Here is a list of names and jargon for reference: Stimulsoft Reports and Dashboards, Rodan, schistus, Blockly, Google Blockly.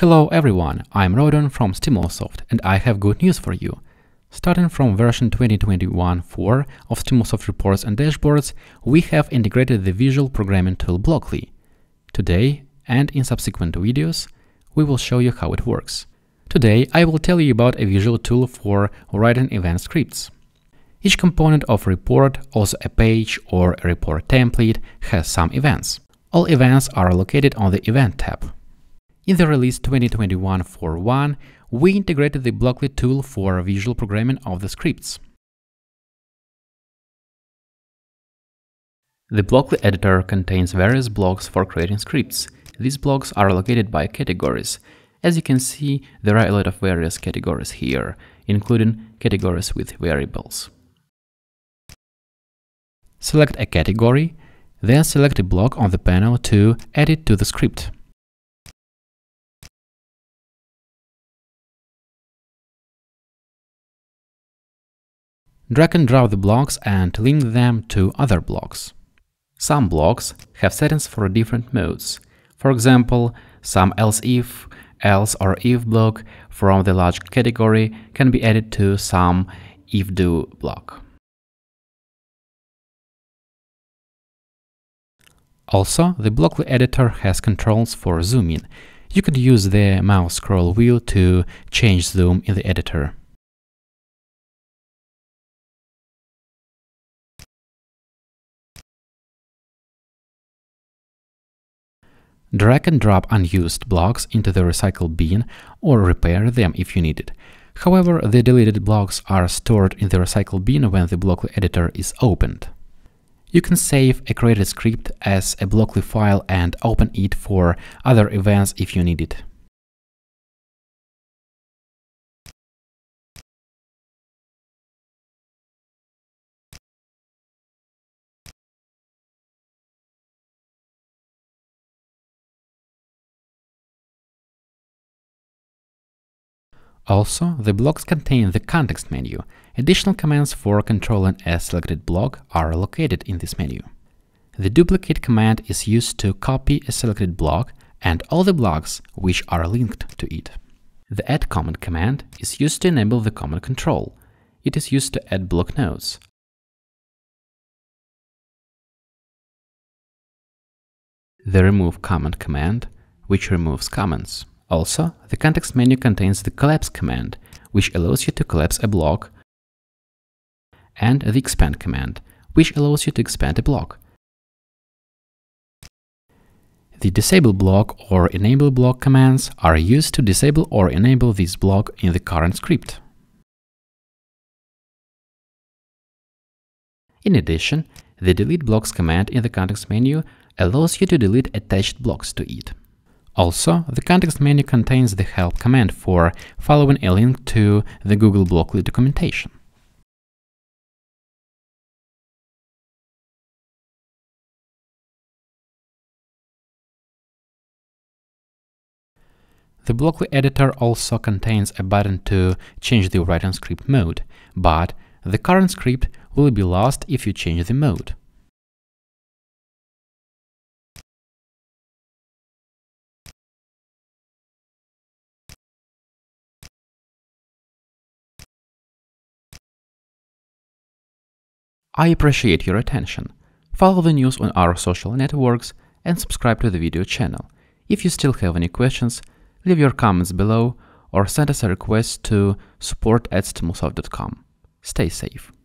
Hello everyone, I'm Rodan from Stimulsoft and I have good news for you. Starting from version 2021.4 of Stimulsoft Reports and Dashboards, we have integrated the visual programming tool Blockly. Today, and in subsequent videos, we will show you how it works. Today, I will tell you about a visual tool for writing event scripts. Each component of a report, also a page or a report template, has some events. All events are located on the Event tab. In the release 2021.4.1, we integrated the Blockly tool for visual programming of the scripts. The Blockly editor contains various blocks for creating scripts. These blocks are located by categories. As you can see, there are a lot of various categories here, including categories with variables. Select a category, then select a block on the panel to add it to the script. Drag and drop the blocks and link them to other blocks. Some blocks have settings for different modes. For example, some else if, else or if block from the large category can be added to some if do block. Also, the Blockly editor has controls for zooming. You could use the mouse scroll wheel to change zoom in the editor. Drag and drop unused blocks into the recycle bin or repair them if you need it. However, the deleted blocks are stored in the recycle bin when the Blockly editor is opened. You can save a created script as a Blockly file and open it for other events if you need it. Also, the blocks contain the context menu. Additional commands for controlling a selected block are located in this menu. The duplicate command is used to copy a selected block and all the blocks which are linked to it. The add comment command is used to enable the comment control. It is used to add block nodes. The remove comment command, which removes comments. Also, the context menu contains the collapse command, which allows you to collapse a block, and the expand command, which allows you to expand a block. The disable block or enable block commands are used to disable or enable this block in the current script. In addition, the delete blocks command in the context menu allows you to delete attached blocks to it. Also, the context menu contains the help command for following a link to the Google Blockly documentation. The Blockly editor also contains a button to change the writing script mode, but the current script will be lost if you change the mode. I appreciate your attention. Follow the news on our social networks and subscribe to the video channel. If you still have any questions, leave your comments below or send us a request to support@stimulsoft.com. Stay safe.